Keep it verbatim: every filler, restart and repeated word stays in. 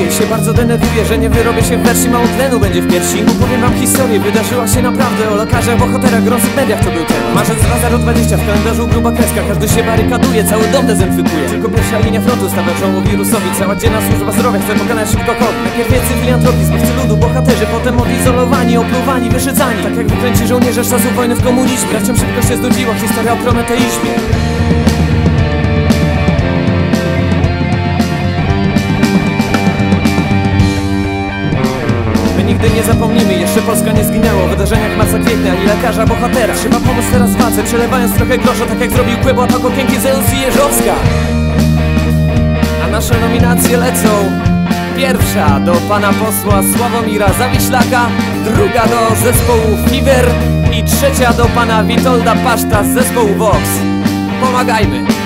Denerwuję się, bardzo denerwuję, że nie wyrobię się w wersji, mało tlenu będzie w piersi. Opowiem wam historię, wydarzyła się naprawdę, o lekarzach, bohaterach, grących mediach to był temat. Marzec dwa tysiące dwadzieścia, w kalendarzu gruba kreska, każdy się barykaduje, cały dom dezynfekuje. Tylko pierwsza linia frontu stawia czoło wirusowi, cała dzienna służba zdrowia chce pokonać szybko kot. Najpierw filantropizm, chce ludu, bohaterzy, potem odizolowani, opluwani, wyszydzani. Tak jak wykręci żołnierze z czasów wojny w komunizmie, graczom szybko się znudziła historia o prometeizmie. Nigdy nie zapomnimy, jeszcze Polska nie zginęła w wydarzeniach marca, kwietnia, ani lekarza, bohatera. Trzeba pomóc teraz wadze, przelewając trochę grosza, tak jak zrobił Kłębo, tak okienki Zeus i Jeżowska. A nasze nominacje lecą: pierwsza do pana posła Sławomira Zawiślaka, druga do zespołu Fever i trzecia do pana Witolda Paszta z zespołu Vox Pomagajmy.